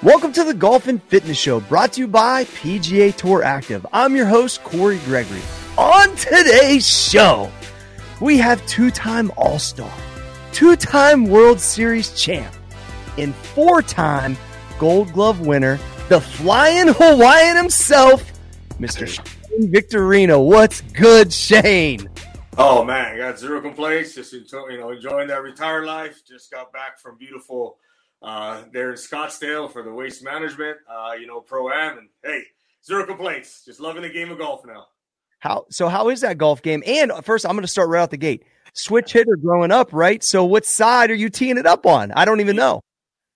Welcome to the Golf and Fitness Show, brought to you by PGA Tour Active. I'm your host, Corey Gregory. On today's show, we have two-time All-Star, two-time World Series champ, and four-time Gold Glove winner, the flying Hawaiian himself, Mr. Shane Victorino. What's good, Shane? Oh, man, I got zero complaints. Just enjoying that retired life. Just got back from beautiful there in Scottsdale for the waste management, pro-am, and hey, zero complaints. Just loving the game of golf now. How is that golf game? And first, I'm going to start right out the gate. Switch hitter growing up, right? So what side are you teeing it up on? I don't even know.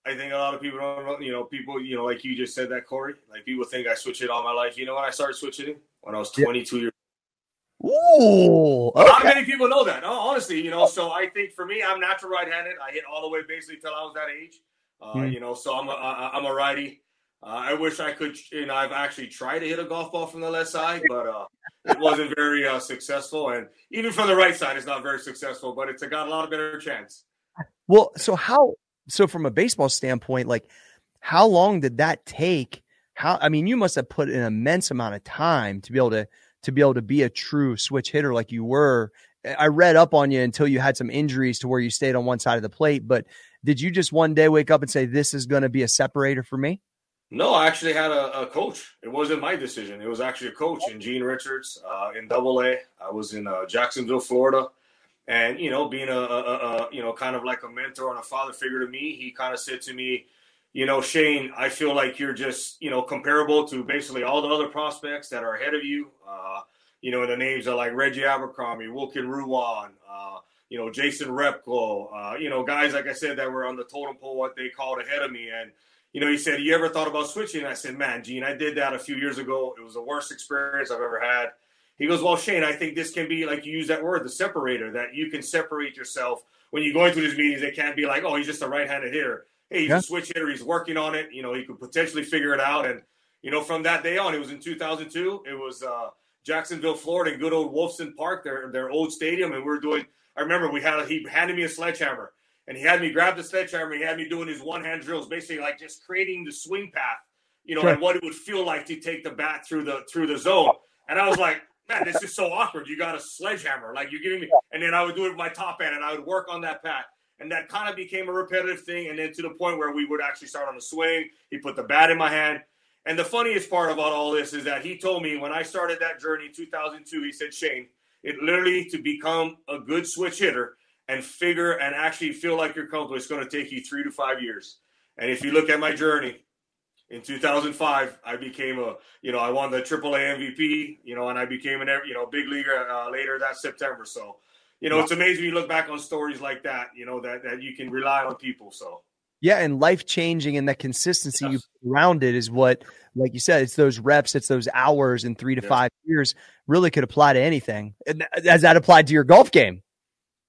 I think a lot of people don't, like you just said that, Corey, like people think I switch it all my life. You know when I started switching it? When I was 22 years old. Ooh, okay. Not many people know that, honestly, so I think for me, I'm natural right-handed. I hit all the way basically till I was that age. So I'm a righty. I wish I could. I've actually tried to hit a golf ball from the left side, but it wasn't very successful. And even from the right side, it's not very successful. But it's got a lot of better chance. Well, so from a baseball standpoint, like how long did that take? You must have put an immense amount of time to be able to be a true switch hitter like you were. I read up on you until you had some injuries to where you stayed on one side of the plate, but did you just one day wake up and say, this is going to be a separator for me? No, I actually had a coach. It wasn't my decision. It was actually a coach in Gene Richards in AA. I was in Jacksonville, Florida. And, being a kind of like a mentor and a father figure to me, he kind of said to me, Shane, I feel like you're just, comparable to basically all the other prospects that are ahead of you. The names are like Reggie Abercrombie, Wilkin Ruan, Jason Repko, guys, like I said, that were on the totem pole, what they called ahead of me. And, he said, you ever thought about switching? I said, man, Gene, I did that a few years ago. It was the worst experience I've ever had. He goes, well, Shane, I think this can be, like you use that word, the separator, that you can separate yourself. When you go into these meetings, they can't be like, oh, he's just a right-handed hitter. Hey, he's a switch hitter. He's working on it. He could potentially figure it out. And, from that day on, it was in 2002. It was Jacksonville, Florida, in good old Wolfson Park, their old stadium. And I remember he handed me a sledgehammer, and he had me grab the sledgehammer. He had me doing his one-hand drills, basically like just creating the swing path, and what it would feel like to take the bat through the zone. And I was like, man, this is so awkward. You got a sledgehammer, like you're giving me. And then I would do it with my top hand, and I would work on that path. And that kind of became a repetitive thing. And then to the point where we would actually start on the swing. He put the bat in my hand. And the funniest part about all this is that he told me when I started that journey in 2002, he said, Shane, it literally to become a good switch hitter and figure and actually feel like you're comfortable, it's going to take you 3 to 5 years. And if you look at my journey, in 2005, I became I won the AAA MVP, and I became an, big leaguer later that September. So, it's amazing when you look back on stories like that, that you can rely on people. So. Yeah, and life-changing, and that consistency you put around it is what, like you said, it's those reps, it's those hours in 3 to 5 years really could apply to anything. Has that applied to your golf game?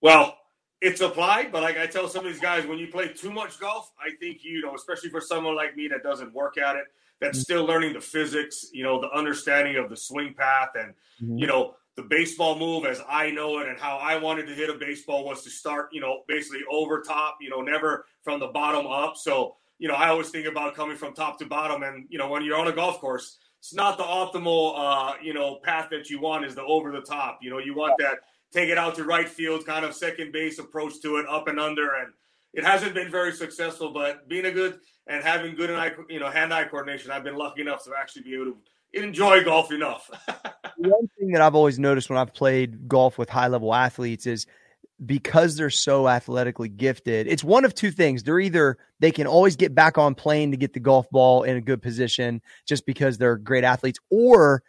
Well, it's applied, but like I tell some of these guys, when you play too much golf, I think, especially for someone like me that doesn't work at it, that's still learning the physics, the understanding of the swing path and, the baseball move as I know it and how I wanted to hit a baseball was to start, basically over top, never from the bottom up. So, I always think about coming from top to bottom and, when you're on a golf course, it's not the optimal, path that you want is the over the top. You want that take it out to right field kind of second base approach to it up and under. And it hasn't been very successful, but being a good and having good, hand-eye coordination, I've been lucky enough to actually be able to enjoy golf enough. One thing that I've always noticed when I've played golf with high-level athletes is because they're so athletically gifted, it's one of two things. They're either they can always get back on plane to get the golf ball in a good position just because they're great athletes, or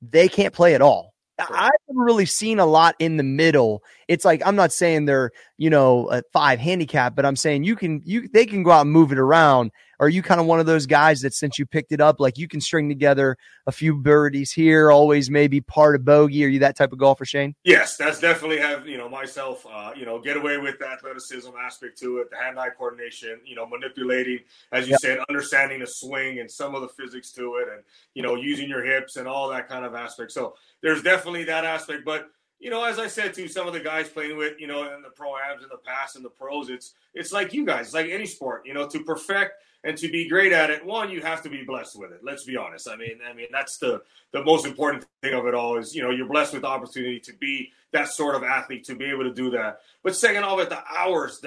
they can't play at all. Sure. I haven't really seen a lot in the middle. It's like, I'm not saying they're, a 5 handicap, but I'm saying they can go out and move it around. Are you kind of one of those guys that since you picked it up, like you can string together a few birdies here, always maybe part of bogey? Are you that type of golfer, Shane? Yes, that's definitely myself, get away with the athleticism aspect to it, the hand-eye coordination, manipulating, as you said, understanding the swing and some of the physics to it and, using your hips and all that kind of aspect. So there's definitely that aspect. But, as I said to some of the guys playing with, in the pro-ams in the past and the pros, it's like you guys, it's like any sport, to perfect – And to be great at it, one, you have to be blessed with it. Let's be honest. I mean, that's the most important thing of it all is, you know, you're blessed with the opportunity to be that sort of athlete, to be able to do that. But second of it, the hours,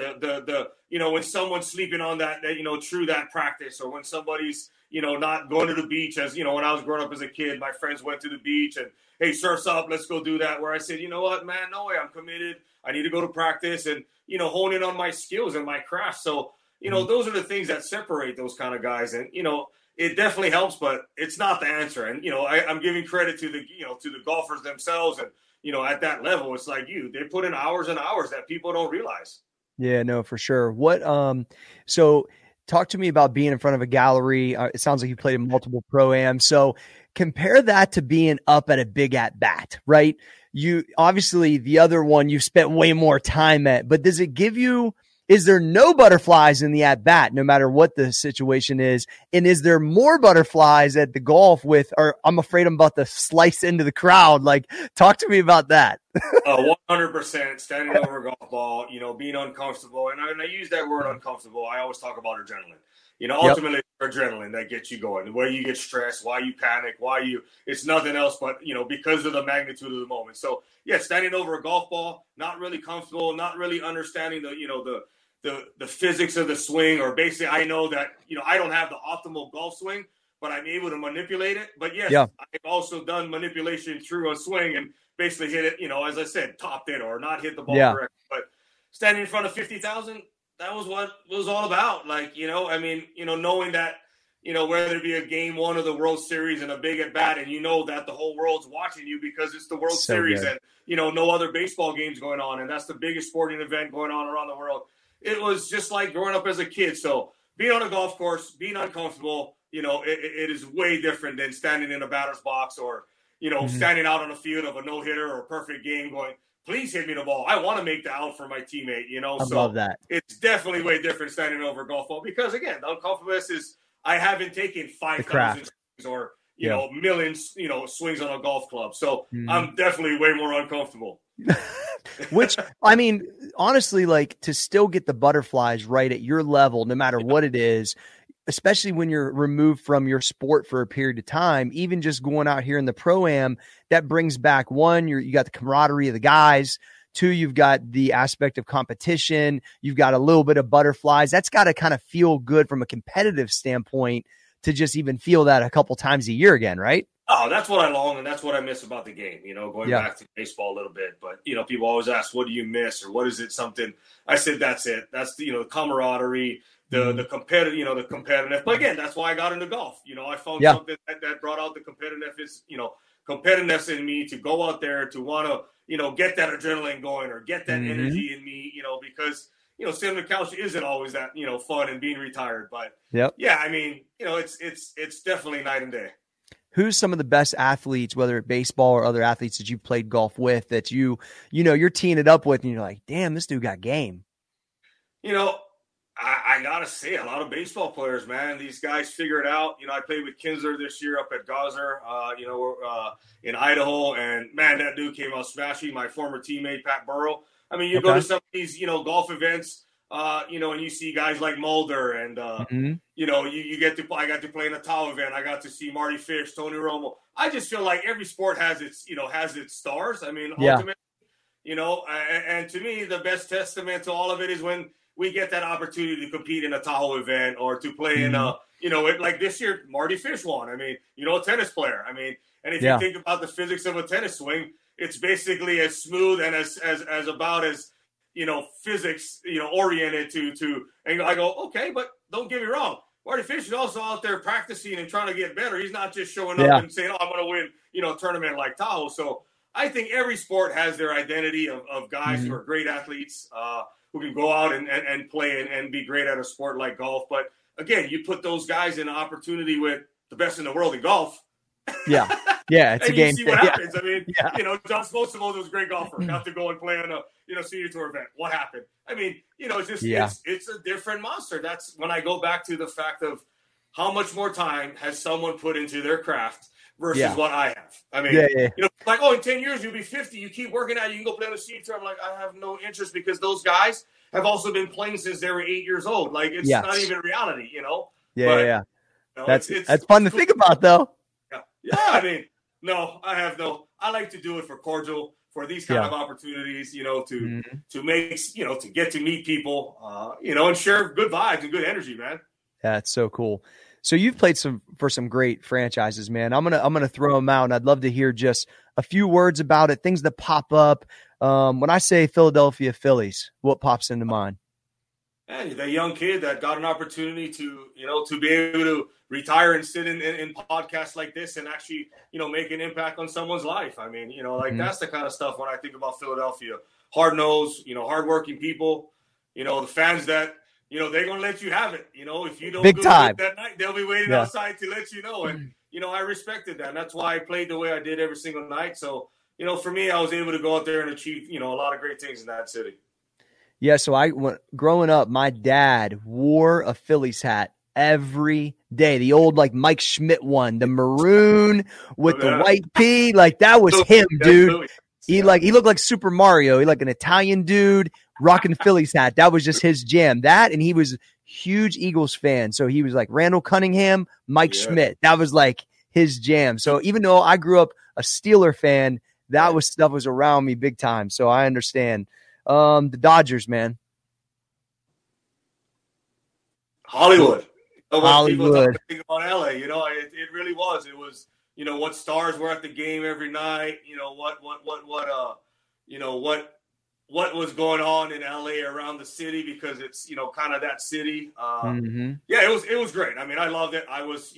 you know, when someone's sleeping on that, you know, through that practice, or when somebody's, you know, not going to the beach. As, you know, when I was growing up as a kid, my friends went to the beach and, hey, surf's up, let's go do that. Where I said, you know what, man, no way, I'm committed. I need to go to practice and, you know, hone in on my skills and my craft. So, you know, those are the things that separate those kind of guys. And, you know, it definitely helps, but it's not the answer. And, you know, I'm giving credit to the golfers themselves. And, you know, at that level, it's like they put in hours and hours that people don't realize. Yeah, no, for sure. What, so talk to me about being in front of a gallery. It sounds like you played in multiple pro-am. So compare that to being up at a big at-bat, right? You obviously, the other one you've spent way more time at, but does it give you, is there no butterflies in the at-bat, no matter what the situation is? And is there more butterflies at the golf with, or I'm afraid I'm about to slice into the crowd? Like, talk to me about that. 100% standing over a golf ball, you know, being uncomfortable. And I use that word uncomfortable. I always talk about adrenaline. You know, ultimately, it's adrenaline that gets you going. Where you get stressed, why you panic, it's nothing else but, you know, because of the magnitude of the moment. So, yeah, standing over a golf ball, not really comfortable, not really understanding the physics of the swing, or basically I know that, you know, I don't have the optimal golf swing, but I'm able to manipulate it. But yes, yeah. I've also done manipulation through a swing and basically hit it, you know, as I said, topped it or not hit the ball correctly. But standing in front of 50,000, that was what it was all about. Like, you know, I mean, you know, knowing that, you know, whether it be a game one of the World Series and a big at bat, and you know that the whole world's watching you because it's the World Series and, you know, no other baseball games going on. And that's the biggest sporting event going on around the world. It was just like growing up as a kid. So being on a golf course, being uncomfortable, you know, it is way different than standing in a batter's box or, you know, standing out on the field of a no-hitter or a perfect game going, please hit me the ball. I want to make the out for my teammate, you know. I love that. It's definitely way different standing over a golf ball because, again, the uncomfortableness is I haven't taken 5,000 swings or, you know, millions, you know, swings on a golf club. So I'm definitely way more uncomfortable. Which, I mean, honestly, like, to still get the butterflies right at your level, no matter what it is, especially when you're removed from your sport for a period of time, even just going out here in the pro-am, that brings back, one, you got the camaraderie of the guys. Two, you've got the aspect of competition. You've got a little bit of butterflies. That's got to kind of feel good from a competitive standpoint to just even feel that a couple times a year again, right? Oh, that's what I long and that's what I miss about the game, you know, going back to baseball a little bit. But, you know, people always ask, what do you miss or what is it something? I said, that's it. That's the, you know, the camaraderie, the competitive, you know, the competitiveness. But again, that's why I got into golf. You know, I found something that brought out the competitiveness, you know, competitiveness in me to go out there to want to, you know, get that adrenaline going or get that energy in me, you know, because, you know, sitting on the couch isn't always that, you know, fun and being retired. But yeah, I mean, you know, it's definitely night and day. Who's some of the best athletes, whether it's baseball or other athletes that you played golf with that you know, you're teeing it up with and you're like, damn, this dude got game? You know, I got to say a lot of baseball players, man, these guys figure it out. You know, I played with Kinsler this year up at Gazer, you know, in Idaho. And, man, that dude came out smashing, my former teammate, Pat Burrow. I mean, you go to some of these, you know, golf events, you know, and you see guys like Mulder and, you know, you get to play. I got to play in a Tahoe event. I got to see Marty Fish, Tony Romo. I just feel like every sport has its, you know, has its stars. I mean, ultimately, you know, and to me, the best testament to all of it is when we get that opportunity to compete in a Tahoe event or to play in a, you know, like this year, Marty Fish won. I mean, you know, a tennis player. I mean, and if you think about the physics of a tennis swing, it's basically as smooth and as about as, you know, physics, you know, oriented to, and I go, okay, but don't get me wrong. Marty Fish is also out there practicing and trying to get better. He's not just showing up and saying, oh, I'm going to win, you know, a tournament like Tahoe. So I think every sport has their identity of guys who are great athletes, who can go out and play and be great at a sport like golf. But again, you put those guys in an opportunity with the best in the world in golf. Yeah. Yeah, it's and a game. You see what happens. I mean, you know, John Smoltz was a great golfer. Got to go and play on a, you know, senior tour event. What happened? I mean, you know, it's just it's a different monster. That's when I go back to the fact of how much more time has someone put into their craft versus what I have. I mean, you know, like, oh, in 10 years you'll be 50. You keep working out. You can go play on a senior tour. I'm like, I have no interest because those guys have also been playing since they were 8 years old. Like, it's not even reality, you know. Yeah. You know, that's fun to think about, though. Yeah, I mean, I like to do it for cordial, for these kind of opportunities, to make, to get to meet people, and share good vibes and good energy, man. Yeah, it's so cool. So you've played for some great franchises, man. I'm gonna throw them out, and I'd love to hear just a few words about it, things that pop up. When I say Philadelphia Phillies, what pops into mind? Man, that young kid that got an opportunity to be able to retire and sit in podcasts like this and actually, make an impact on someone's life. I mean, that's the kind of stuff when I think about Philadelphia. Hard-nosed, hardworking people, the fans that, they're going to let you have it. If you don't do it that night, they'll be waiting outside to let you know. And, I respected that. And that's why I played the way I did every single night. So, for me, I was able to go out there and achieve, a lot of great things in that city. Yeah. So growing up, my dad wore a Phillies hat every day. The old, like, Mike Schmidt one, the maroon with the white P, like, that was him, dude. He looked like Super Mario. He like an Italian dude rocking the Phillies hat. That was just his jam. That, and he was a huge Eagles fan. So he was like Randall Cunningham, Mike Schmidt. That was like his jam. So even though I grew up a Steeler fan, that was stuff was around me big time. So I understand. The Dodgers, man. Hollywood. People talk about LA, it really was. It was, what stars were at the game every night. What was going on in LA around the city, because it's, kind of that city. Yeah, it was great. I mean, I loved it. I was,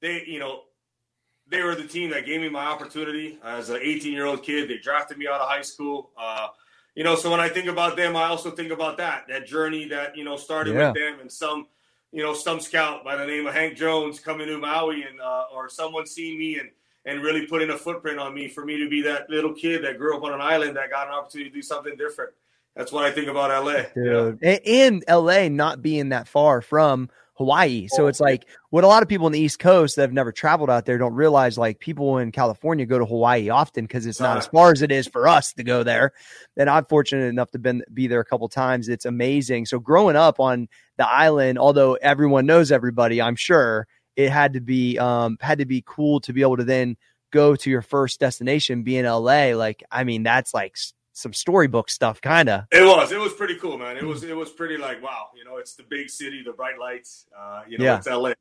they were the team that gave me my opportunity as an 18-year-old kid. They drafted me out of high school. So when I think about them, I also think about that journey that, started with them, and some scout by the name of Hank Jones coming to Maui and, or someone seeing me and really putting a footprint on me, for me to be that little kid that grew up on an island that got an opportunity to do something different. That's what I think about LA. Dude. Yeah. And LA not being that far from Hawaii. So it's like what a lot of people in the East Coast that have never traveled out there don't realize, like, people in California go to Hawaii often because it's not as far as it is for us to go there. And I'm fortunate enough to be there a couple times. It's amazing. So growing up on the island, although everyone knows everybody, I'm sure, it had to be cool to be able to then go to your first destination, be in LA. Like, I mean, that's like some storybook stuff, kind of. It was pretty cool, man. It was pretty, like, wow, it's the big city, the bright lights, it's LA.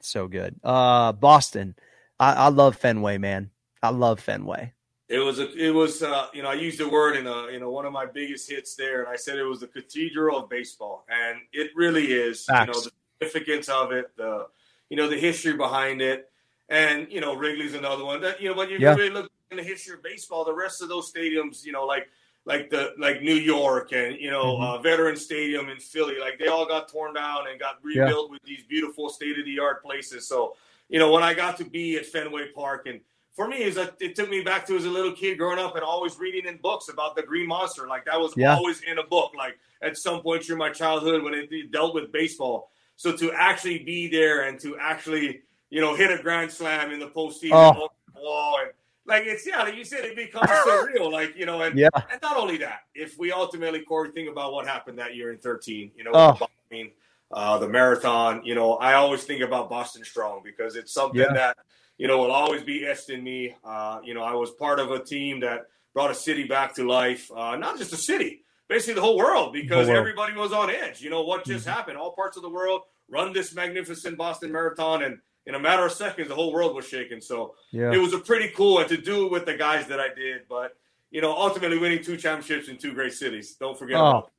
So good. Boston. I love Fenway, man. I love Fenway. It was I used the word in one of my biggest hits there. And I said, it was the cathedral of baseball. And it really is, Facts. The significance of it, the history behind it, and Wrigley's another one that when you really look in the history of baseball, the rest of those stadiums, like New York and Veterans Stadium in Philly, like, they all got torn down and got rebuilt with these beautiful state-of-the-art places. So when I got to be at Fenway Park, and for me, it took me back to as a little kid growing up and always reading in books about the Green Monster. Like, that was always in a book, like, at some point during my childhood when it dealt with baseball. So to actually be there and to actually, hit a grand slam in the postseason, wall, and like, it's, like you said, it becomes surreal, like, and not only that, if we ultimately, Corey, think about what happened that year in 13, the marathon, I always think about Boston Strong, because it's something that, will always be etched in me. I was part of a team that brought a city back to life, not just a city, basically the whole world, because everybody was on edge. What just happened? All parts of the world run this magnificent Boston Marathon, and in a matter of seconds, the whole world was shaken. So it was a pretty cool, and to do it with the guys that I did. But, ultimately winning 2 championships in 2 great cities. Don't forget about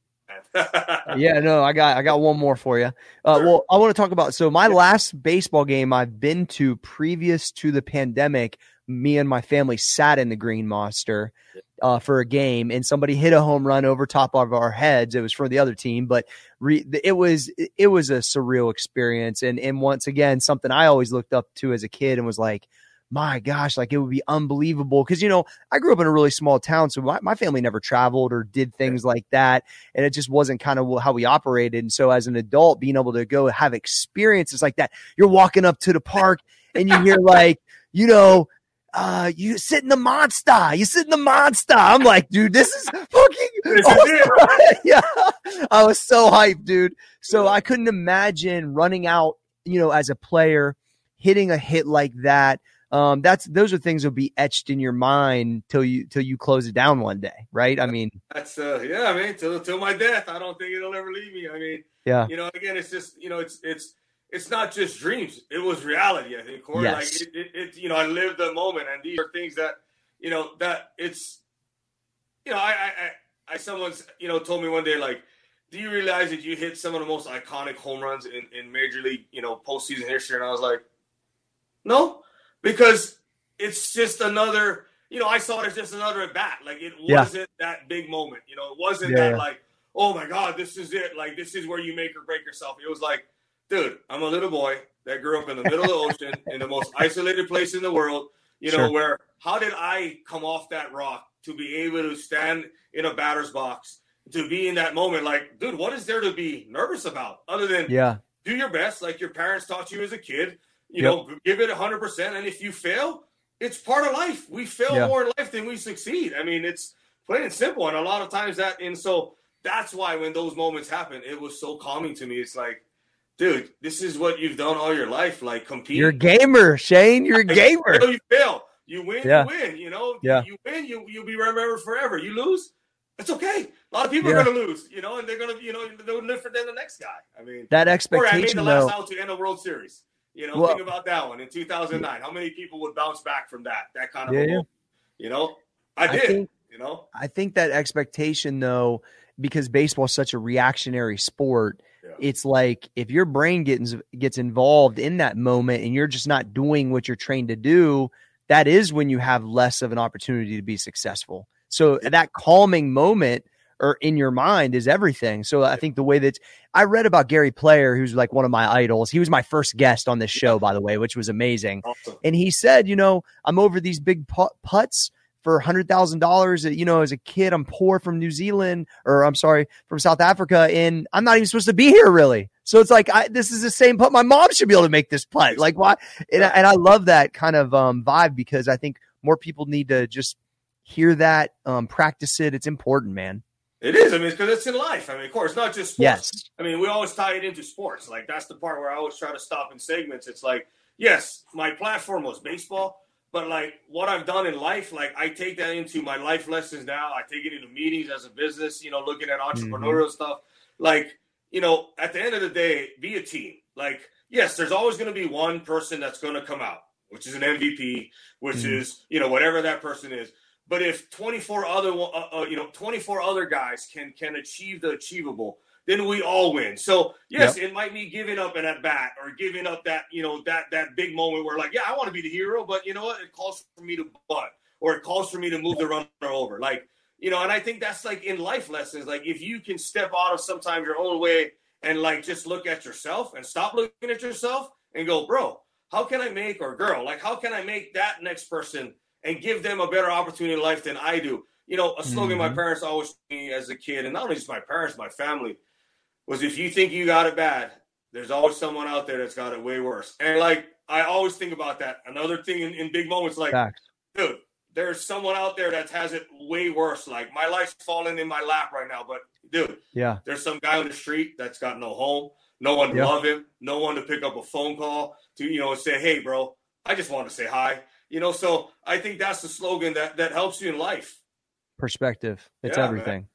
that. I got one more for you. Sure. Well, I want to talk about – so my last baseball game I've been to previous to the pandemic, me and my family sat in the Green Monster for a game, and somebody hit a home run over top of our heads. It was for the other team, but it was a surreal experience. And once again, something I always looked up to as a kid and was like, my gosh, like, it would be unbelievable. Cause I grew up in a really small town. So my family never traveled or did things like that. And it just wasn't kind of how we operated. And so as an adult, being able to go have experiences like that, you're walking up to the park and you hear like, you sit in the monster. You sit in the monster. I'm like, dude, this is fucking awesome. Yeah. I was so hyped, dude. So I couldn't imagine running out, you know, as a player, hitting a hit like that. Those are things that'll be etched in your mind till you close it down one day, right? I mean, that's till my death. I don't think it'll ever leave me. I mean, yeah, you know, again, it's just, you know, it's not just dreams. It was reality, I think, Corey. Yes. Like it, you know, I lived the moment, and these are things that, you know, that it's, you know, someone's, you know, told me one day, like, do you realize that you hit some of the most iconic home runs in major league, you know, postseason history? And I was like, no. Because it's just another, you know, I saw it as just another at bat. Like, it wasn't that big moment. You know, it wasn't that, like, oh, my God, this is it. Like, this is where you make or break yourself. It was like, dude, I'm a little boy that grew up in the middle of the ocean in the most isolated place in the world, you know, where how did I come off that rock to be able to stand in a batter's box, to be in that moment? Like, dude, what is there to be nervous about other than do your best like your parents taught you as a kid? You know, give it 100%. And if you fail, it's part of life. We fail more in life than we succeed. I mean, it's plain and simple. And a lot of times that, and so that's why when those moments happen, it was so calming to me. It's like, dude, this is what you've done all your life. Like, compete. You're a gamer, Shane. You're a gamer. You fail. You win, you win. You know, you win, you'll be remembered forever. You lose, it's okay. A lot of people are going to lose, you know, and they're going to, you know, they'll live for than the next guy. I mean, that expectation, I made the last out to end a World Series. You know, think about that one in 2009. How many people would bounce back from that kind of moment? You know, I think that expectation, though, because baseball is such a reactionary sport, it's like if your brain gets involved in that moment and you're just not doing what you're trained to do, that is when you have less of an opportunity to be successful. So that calming moment or in your mind is everything. So I think the way that I read about Gary Player, who's like one of my idols, he was my first guest on this show, by the way, which was amazing. Awesome. And he said, you know, I'm over these big putts for $100,000 that, you know, as a kid, I'm poor from New Zealand, or I'm sorry, from South Africa. And I'm not even supposed to be here really. So it's like, this is the same putt. My mom should be able to make this putt. Like, why? And I love that kind of vibe, because I think more people need to just hear that, practice it. It's important, man. It is. I mean, because it's in life. I mean, of course, not just sports. Yes. I mean, we always tie it into sports. Like, that's the part where I always try to stop in segments. It's like, yes, my platform was baseball, but, like, what I've done in life, like, I take that into my life lessons now. I take it into meetings as a business, you know, looking at entrepreneurial stuff. Like, you know, at the end of the day, be a team. Like, yes, there's always going to be one person that's going to come out, which is an MVP, which is, you know, whatever that person is. But if 24 other guys can achieve the achievable, then we all win. So, yes, it might be giving up an at-bat or giving up that, you know, that big moment where, like, yeah, I want to be the hero, but you know what? It calls for me to bunt, or it calls for me to move the runner over. Like, you know, and I think that's, like, in life lessons. Like, if you can step out of sometimes your own way and, like, just look at yourself and stop looking at yourself and go, bro, how can I make, or girl, like, how can I make that next person and give them a better opportunity in life than I do? You know, a slogan my parents always told me as a kid, and not only just my parents, my family, was if you think you got it bad, there's always someone out there that's got it way worse. And, like, I always think about that. Another thing in big moments, like, dude, there's someone out there that has it way worse. Like, my life's falling in my lap right now, but, dude, there's some guy on the street that's got no home, no one to love him, no one to pick up a phone call to, you know, say, hey, bro, I just want to say hi. You know, so I think that's the slogan that helps you in life. Perspective. It's everything.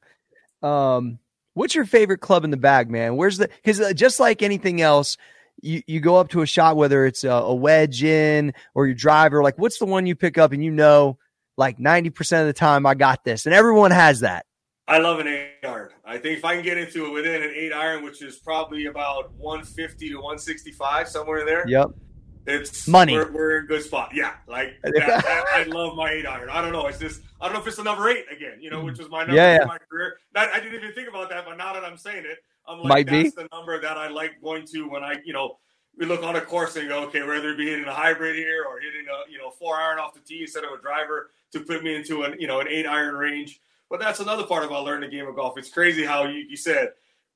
What's your favorite club in the bag, man? Because just like anything else, you go up to a shot, whether it's a wedge in or your driver, like, what's the one you pick up and you know, like, 90% of the time I got this, and everyone has that. I love an 8-iron. I think if I can get into it within an 8-iron, which is probably about 150 to 165, somewhere in there. Yep. It's money. We're in a good spot. Yeah. Like, I love my 8-iron. I don't know. It's just, I don't know if it's the number 8 again, you know, which was my number in my career. That, I didn't even think about that, but now that I'm saying it, I'm like, the number that I like going to when I, you know, we look on a course and go, okay, whether it be hitting a hybrid here or hitting a, you know, 4-iron off the tee instead of a driver to put me into an, you know, an 8-iron range. But that's another part about learning the game of golf. It's crazy how you said,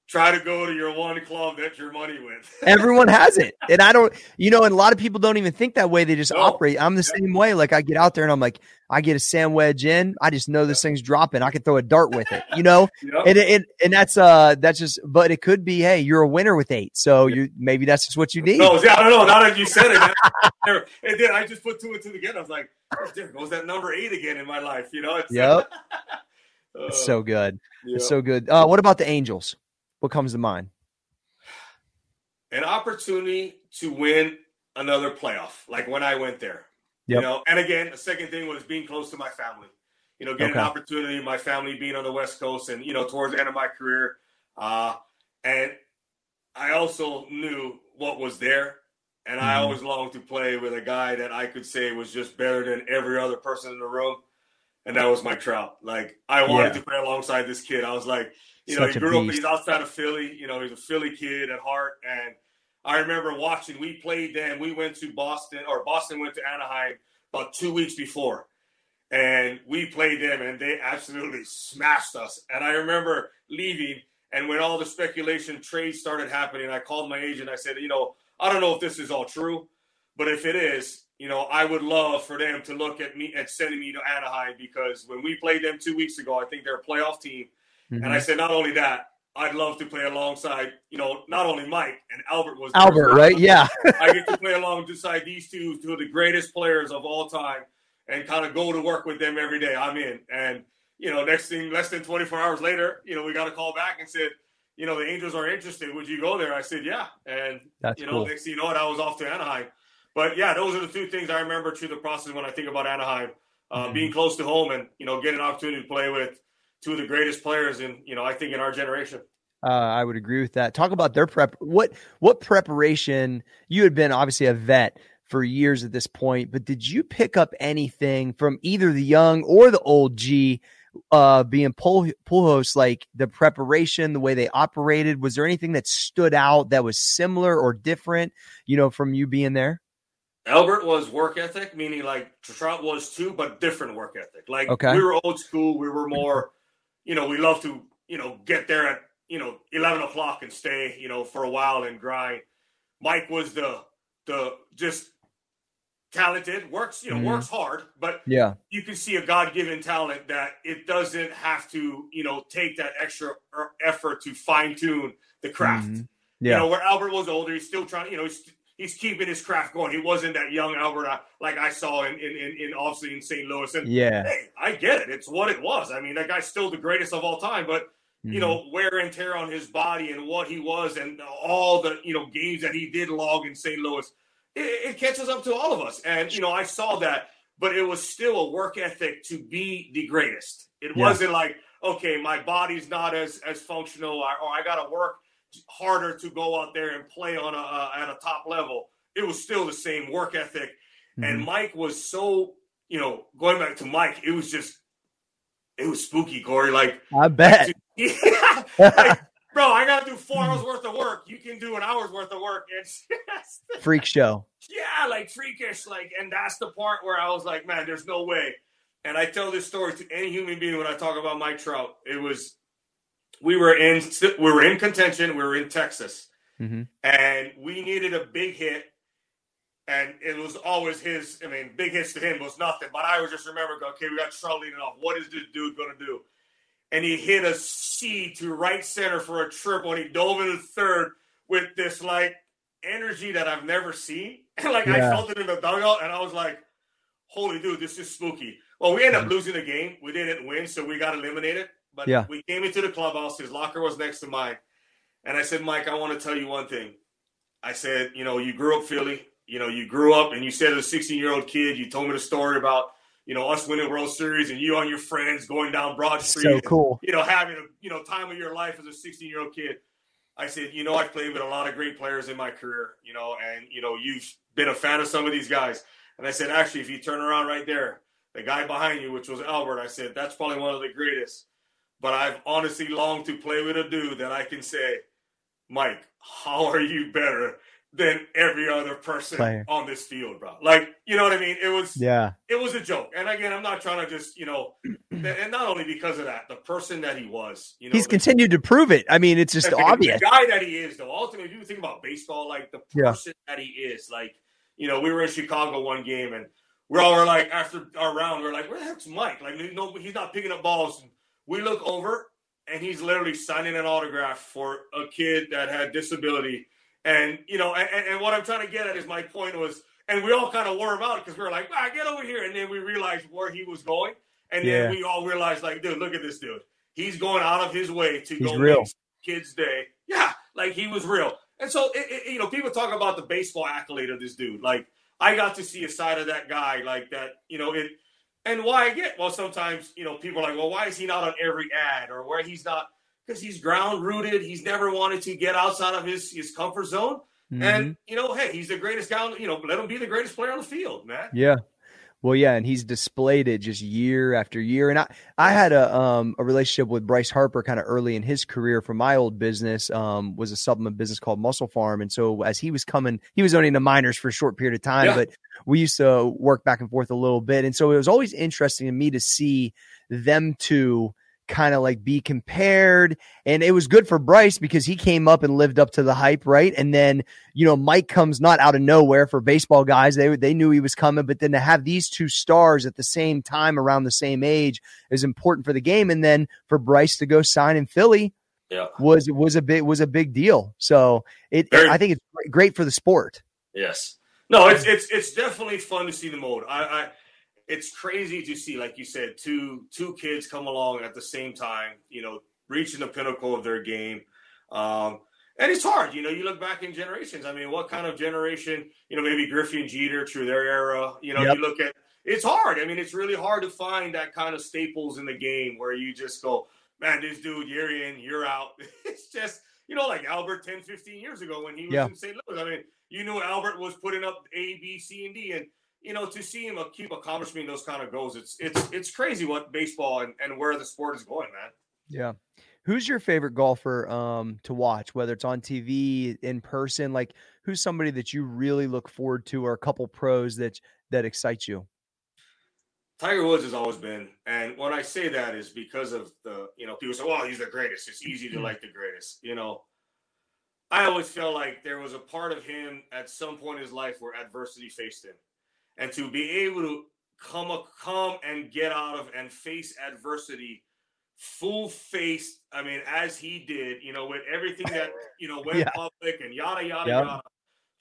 try to go to your one club that you're money with. Everyone has it. And I don't, you know, and a lot of people don't even think that way. They just operate. I'm the same way. Like, I get out there and I'm like, I get a sand wedge in. I just know this thing's dropping. I can throw a dart with it, you know? And that's just, but it could be, hey, you're a winner with 8. So you, maybe that's just what you need. No, I don't know. Now that you said it. And then I just put 2 and 2 together. I was like, there goes that number 8 again in my life. You know? It's, it's so good. It's so good. What about the Angels? What comes to mind? An opportunity to win another playoff, like when I went there. You know, and again, the second thing was being close to my family. You know, getting an opportunity, my family being on the West Coast and, you know, towards the end of my career. And I also knew what was there. And I always longed to play with a guy that I could say was just better than every other person in the room. And that was Mike Trout. Like, I wanted to play alongside this kid. I was like, you know, he grew up, he's outside of Philly. You know, he's a Philly kid at heart. And I remember watching, we played then. We went to Boston, or Boston went to Anaheim about 2 weeks before. And we played them, and they absolutely smashed us. And I remember leaving, and when all the speculation trades started happening, I called my agent. I said, you know, I don't know if this is all true, but if it is, you know, I would love for them to look at me and sending me to Anaheim, because when we played them 2 weeks ago, I think they're a playoff team. Mm-hmm. And I said, not only that, I'd love to play alongside, you know, not only Mike and Albert was there, Albert, right? Yeah. I get to play alongside these two of the greatest players of all time, and kind of go to work with them every day. I'm in. And, you know, next thing, less than 24 hours later, you know, we got a call back and said, you know, the Angels are interested. Would you go there? I said, yeah. And, that's you know, cool. Next thing you know, I was off to Anaheim. But, yeah, those are the two things I remember through the process when I think about Anaheim, being close to home and, you know, getting an opportunity to play with two of the greatest players in, you know, I think in our generation. I would agree with that. Talk about their prep. What preparation? You had been obviously a vet for years at this point, but did you pick up anything from either the young or the old G being pool hosts, like the preparation, the way they operated? Was there anything that stood out that was similar or different, you know, from you being there? Albert was work ethic, meaning like Trout was too, but different work ethic. Like we were old school. We were more, you know, we love to, you know, get there at, you know, 11 o'clock and stay, you know, for a while and grind. Mike was the just talented, works, you know, works hard, but you can see a God-given talent that it doesn't have to, you know, take that extra effort to fine tune the craft. You know, where Albert was older, he's still trying to, you know, he's keeping his craft going. He wasn't that young Albert like I saw in obviously in St. Louis. And hey, I get it. It's what it was. I mean, that guy's still the greatest of all time, but you know, wear and tear on his body and what he was and all the, you know, games that he did log in St. Louis, it catches up to all of us. And, you know, I saw that, but it was still a work ethic to be the greatest. It wasn't like, okay, my body's not as functional or I got to work harder to go out there and play on at a top level. It was still the same work ethic. And Mike was so, you know, going back to Mike, it was spooky, Corey. Like, I bet. Like, bro, I got to do 4 hours worth of work. You can do an hour's worth of work. It's just freak show. Yeah, like freakish. Like, and that's the part where I was like, man, there's no way. And I tell this story to any human being when I talk about Mike Trout. It was, we were in contention. We were in Texas, and we needed a big hit, and it was always his. I mean, big hits to him was nothing. But I was just remembering, okay, we got Trout leading off. What is this dude gonna do? And he hit a C to right center for a triple, and he dove into third with this like energy that I've never seen. Like I felt it in the dugout, and I was like, "Holy dude, this is spooky." Well, we ended up losing the game. We didn't win, so we got eliminated. But we came into the clubhouse. His locker was next to mine. And I said, Mike, I want to tell you one thing. I said, you know, you grew up Philly. You know, you grew up and you said as a 16-year-old kid, you told me the story about, you know, us winning World Series and you and your friends going down Broad Street. So cool. And, you know, having a, you know, time of your life as a 16-year-old kid. I said, you know, I played with a lot of great players in my career, you know, and, you know, you've been a fan of some of these guys. And I said, actually, if you turn around right there, the guy behind you, which was Albert, I said, that's probably one of the greatest. But I've honestly longed to play with a dude that I can say, Mike, how are you better than every other person on this field, bro. Like, you know what I mean? It was, it was a joke. And again, I'm not trying to just, you know, and not only because of that, the person that he was, you know, he's continued to prove it. I mean, it's just obvious. The guy that he is, though, ultimately, if you think about baseball, like the person that he is, like, you know, we were in Chicago one game and we all were like, after our round, we're like, where the heck's Mike? Like, no, he's not picking up balls. And we look over and he's literally signing an autograph for a kid that had disability. And, you know, and what I'm trying to get at is my point was, and we all kind of wore him out because we were like, ah, get over here. And then we realized where he was going. And then we all realized, like, dude, look at this dude. He's going out of his way to go make kids' day. Yeah, like he was real. And so, you know, people talk about the baseball accolade of this dude. Like, I got to see a side of that guy like that, you know, it. And why I get, well, sometimes, you know, people are like, well, why is he not on every ad or where he's not? Because he's ground rooted. He's never wanted to get outside of his comfort zone. Mm-hmm. And, you know, hey, he's the greatest guy. You know, let him be the greatest player on the field, man. Yeah. Well, yeah. And he's displayed it just year after year. And I had a relationship with Bryce Harper kind of early in his career from my old business, was a supplement business called Muscle Farm. And so as he was coming, he was only in the minors for a short period of time, but we used to work back and forth a little bit. And so it was always interesting to me to see them two kind of like be compared, and it was good for Bryce because he came up and lived up to the hype, right? And then, you know, Mike comes not out of nowhere for baseball guys. They knew he was coming, but then to have these two stars at the same time around the same age is important for the game. And then for Bryce to go sign in Philly was a big deal. So I think it's great for the sport. Yes. No, it's definitely fun to see the mode. It's crazy to see, like you said, two kids come along at the same time, you know, reaching the pinnacle of their game. And it's hard. You know, you look back in generations. I mean, what kind of generation, you know, maybe Griffey and Jeter through their era, you know, you look at, it's hard. I mean, it's really hard to find that kind of staples in the game where you just go, man, this dude, you're in, you're out. It's just, you know, like Albert 10, 15 years ago when he was in St. Louis. I mean, you knew Albert was putting up A, B, C, and D, and you know, to see him keep accomplishing those kind of goals, it's crazy what baseball and where the sport is going, man. Yeah. Who's your favorite golfer to watch, whether it's on TV, in person? Like, who's somebody that you really look forward to, or a couple pros that excites you? Tiger Woods has always been. And when I say that is because of the, you know, people say, well, he's the greatest. It's easy to like the greatest, you know. I always felt like there was a part of him at some point in his life where adversity faced him. And to be able to come and get out of and face adversity full face, I mean, as he did, you know, with everything that, you know, went public and yada, yada, yada,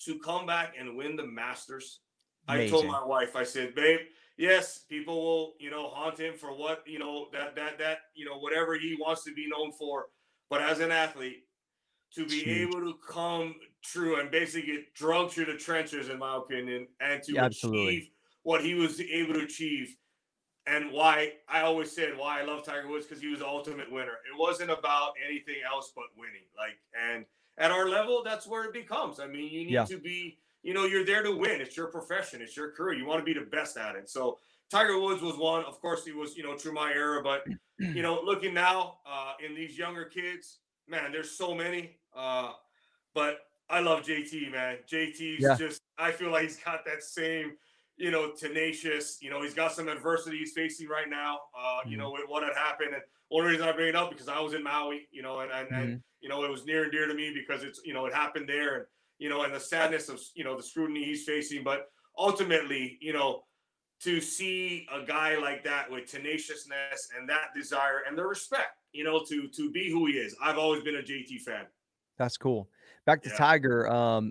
to come back and win the Masters. Amazing. I told my wife, I said, babe, yes, people will, you know, haunt him for what, you know, that, you know, whatever he wants to be known for. But as an athlete, to be able to come true and basically get drugged through the trenches, in my opinion, and to achieve what he was able to achieve. And why I always said why I love Tiger Woods, because he was the ultimate winner. It wasn't about anything else but winning. Like, and at our level, that's where it becomes. I mean, you need to be, you know, you're there to win. It's your profession. It's your career. You want to be the best at it. So Tiger Woods was one. Of course, he was, you know, through my era. But, you know, looking now in these younger kids, man, there's so many. But I love JT, man. JT's just, I feel like he's got that same, you know, tenacious, you know, he's got some adversity he's facing right now, you know, with what had happened. And one reason I bring it up, because I was in Maui, you know, and you know, it was near and dear to me because it's, you know, it happened there, and, you know, and the sadness of, you know, the scrutiny he's facing. But ultimately, you know, to see a guy like that with tenaciousness and that desire and the respect, you know, to be who he is. I've always been a JT fan. That's cool. Back to Tiger.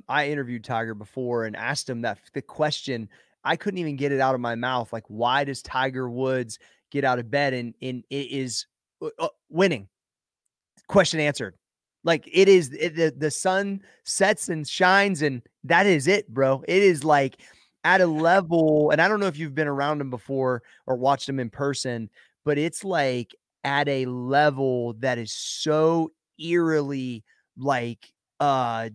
I interviewed Tiger before and asked him the question. I couldn't even get it out of my mouth. Like, why does Tiger Woods get out of bed and it is winning? Question answered. Like, it is the sun sets and shines, and that is it, bro. It is like at a level, and I don't know if you've been around him before or watched him in person, but it's like at a level that is so eerily like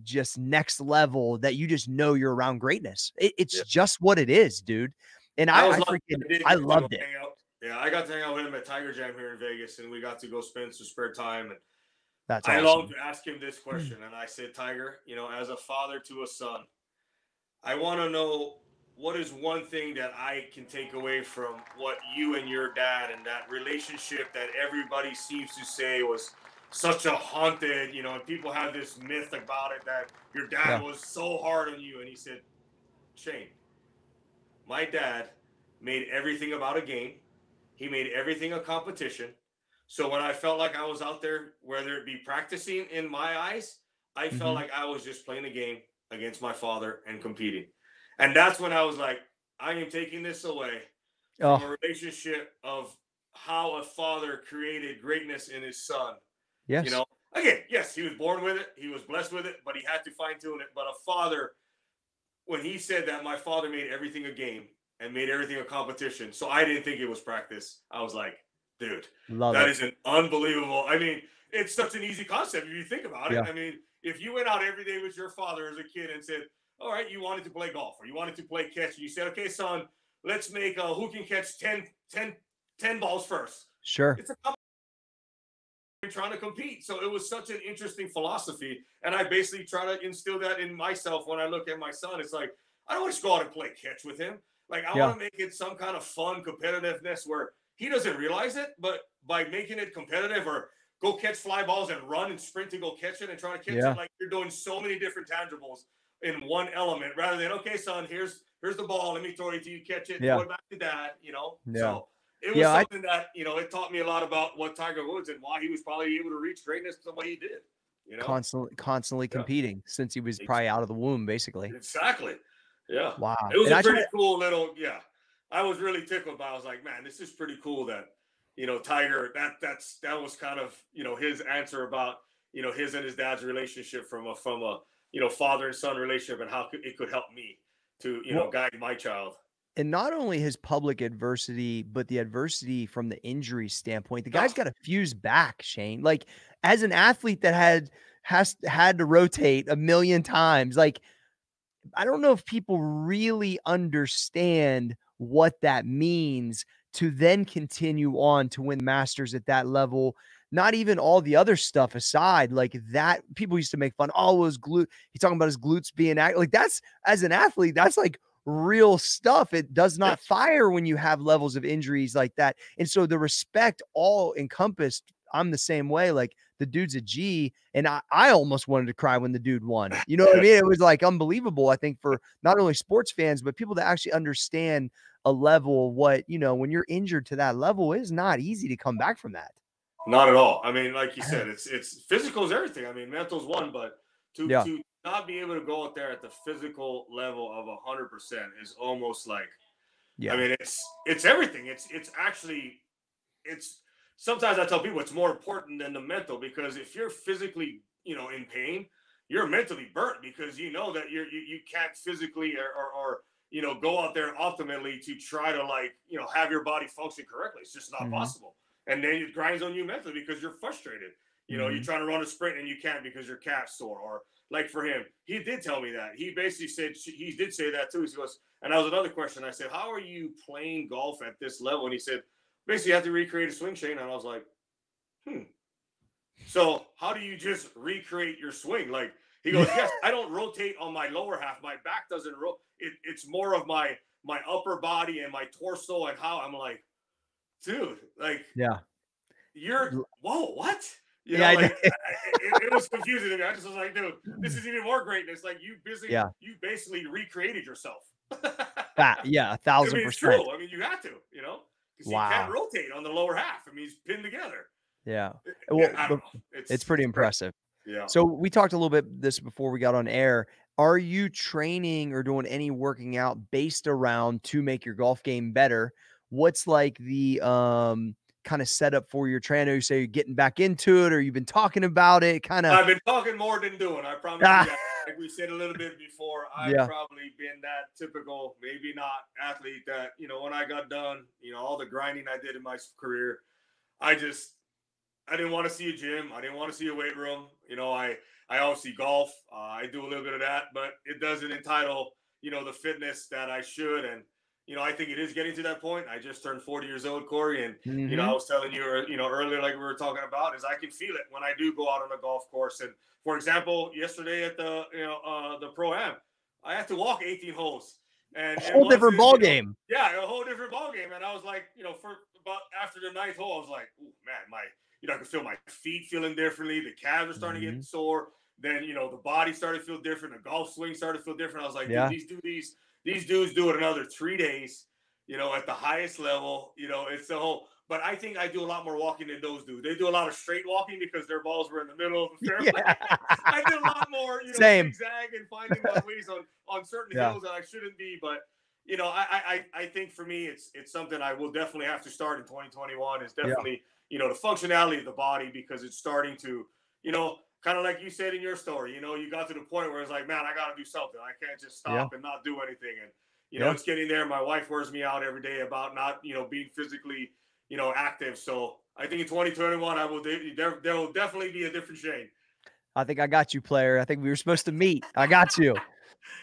just next level that you just know you're around greatness. It's just what it is, dude. And I loved it. Yeah, I got to hang out with him at Tiger Jam here in Vegas, and we got to go spend some spare time. And That's awesome. I love to ask him this question, and I said, Tiger, you know, as a father to a son, I want to know what is one thing that I can take away from what you and your dad and that relationship that everybody seems to say was such a haunted, you know, and people have this myth about it that your dad was so hard on you. And he said, Shane, my dad made everything about a game. He made everything a competition. So when I felt like I was out there, whether it be practicing in my eyes, I felt like I was just playing a game against my father and competing. And that's when I was like, I am taking this away from a relationship of how a father created greatness in his son. Yes. You know, again, yes, he was born with it. He was blessed with it, but he had to fine tune it. But a father, when he said that, my father made everything a game and made everything a competition. So I didn't think it was practice. I was like, dude, that is an unbelievable. I mean, it's such an easy concept if you think about it. I mean, if you went out every day with your father as a kid and said, all right, you wanted to play golf or you wanted to play catch. And you said, okay, son, let's make who can catch 10 balls first. Sure. It's a competition. Trying to compete. So it was such an interesting philosophy, and I basically try to instill that in myself when I look at my son. It's like, I don't want to just go out and play catch with him. Like, I want to make it some kind of fun competitiveness where he doesn't realize it, but by making it competitive or go catch fly balls and run and sprint to go catch it and try to catch it, like, you're doing so many different tangibles in one element rather than, okay, son, here's the ball, let me throw it to you, catch it, throw it back to dad, you know. So it was something that, you know, it taught me a lot about what Tiger Woods and why he was probably able to reach greatness the way he did. You know, constantly competing since he was probably out of the womb, basically. Exactly. Yeah. Wow. It was pretty cool little. Yeah. I was really tickled by. I was like, man, this is pretty cool that, you know, Tiger. That was kind of, you know, his answer about, you know, his and his dad's relationship from a you know, father and son relationship and how it could help me to, you know, guide my child. And not only his public adversity, but the adversity from the injury standpoint. The guy's got a fused back, Shane. Like, as an athlete that had to rotate a million times, like, I don't know if people really understand what that means to then continue on to win Masters at that level. Not even all the other stuff aside, like that, people used to make fun. Oh, his glute. He's talking about his glutes being active. Like, that's, as an athlete, that's like real stuff. It does not fire when you have levels of injuries like that. And so the respect all encompassed, I'm the same way. Like, the dude's a G, and I almost wanted to cry when the dude won. You know what I mean? It was like unbelievable, I think, for not only sports fans, but people that actually understand a level of what, you know, when you're injured to that level, it is not easy to come back from that. Not at all. I mean, like you said, it's physical is everything. I mean, mental's one, but to not be able to go out there at the physical level of 100% is almost like, I mean, it's everything. It's sometimes I tell people it's more important than the mental, because if you're physically, you know, in pain, you're mentally burnt, because you know that you can't physically or you know, go out there ultimately to try to, like, you know, have your body function correctly. It's just not possible. And then it grinds on you mentally because you're frustrated. You know, you're trying to run a sprint and you can't because your calf's sore. Or, like, for him, he did tell me that. He basically said, he did say that too. He goes, and that was another question. I said, how are you playing golf at this level? And he said, basically, you have to recreate a swing, Shane. And I was like, so how do you just recreate your swing? Like, he goes, yes, I don't rotate on my lower half. My back doesn't rotate. It's more of my upper body and my torso and how I'm like, dude, like, what? You know, like, it was confusing to me. I just was like, dude, this is even more greatness. Like, you basically recreated yourself. 1,000%. True. I mean, you have to, you know, because you can't rotate on the lower half. I mean, he's pinned together. Yeah. Well, it's pretty impressive. Yeah. So we talked a little bit this before we got on air. Are you training or doing any working out based around to make your golf game better? What's like the, kind of set up for your trainer? You say you're getting back into it, or you've been talking about it? Kind of. I've been talking more than doing. I promise you that. Like we said a little bit before, I've probably been that typical, maybe not athlete that, you know, when I got done, you know, all the grinding I did in my career, I didn't want to see a gym. I didn't want to see a weight room. You know, I obviously golf. I do a little bit of that, but it doesn't entitle, you know, the fitness that I should. And, I think it is getting to that point. I just turned 40 years old, Corey, and I was telling you, earlier, like we were talking about, is I can feel it when I do go out on a golf course. And for example, yesterday at the the Pro-Am, I had to walk 18 holes. And a whole different ball game. Yeah, a whole different ball game. And I was like, for about after the ninth hole, I was like, oh man, I could feel my feet feeling differently. The calves are starting to get sore. Then the body started to feel different. The golf swing started to feel different. I was like, yeah. These dudes do it another 3 days, at the highest level, it's the whole, but I think I do a lot more walking than those dudes. They do a lot of straight walking because their balls were in the middle of the fairway. Yeah. I do a lot more, zigzag and finding my ways on certain hills that I shouldn't be. But, I think for me, it's something I will definitely have to start in 2021 is definitely, the functionality of the body, because it's starting to, kind of like you said in your story, you got to the point where it's like, man, I got to do something. I can't just stop and not do anything. And, it's getting there. My wife wears me out every day about not, being physically, active. So I think in 2021, there will definitely be a different Shane. I think I got you, player. I think we were supposed to meet. I got you.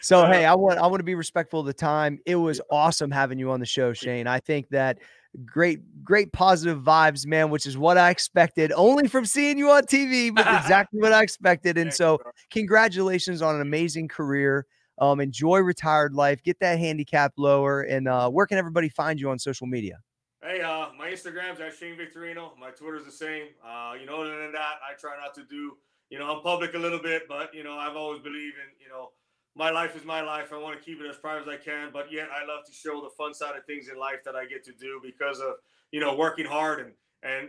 So, hey, I want to be respectful of the time. It was awesome having you on the show, Shane. I think that great positive vibes, man, which is what I expected only from seeing you on TV, but exactly what I expected. And so congratulations on an amazing career. Enjoy retired life, get that handicap lower, and where can everybody find you on social media? Hey, my Instagram's at Shane Victorino. My Twitter's the same. Other than that, I try not to do, I'm public a little bit, but I've always believed in, my life is my life. I want to keep it as private as I can, but yet I love to show the fun side of things in life that I get to do because of, working hard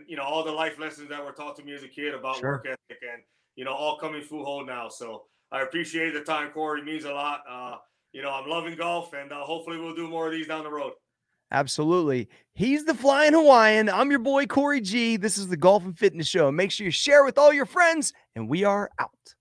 and all the life lessons that were taught to me as a kid about work ethic and, all coming full whole now. So I appreciate the time, Corey. It means a lot. I'm loving golf, and hopefully we'll do more of these down the road. Absolutely. He's the Flying Hawaiian. I'm your boy, Corey G. This is the Golf and Fitness Show. Make sure you share with all your friends, and we are out.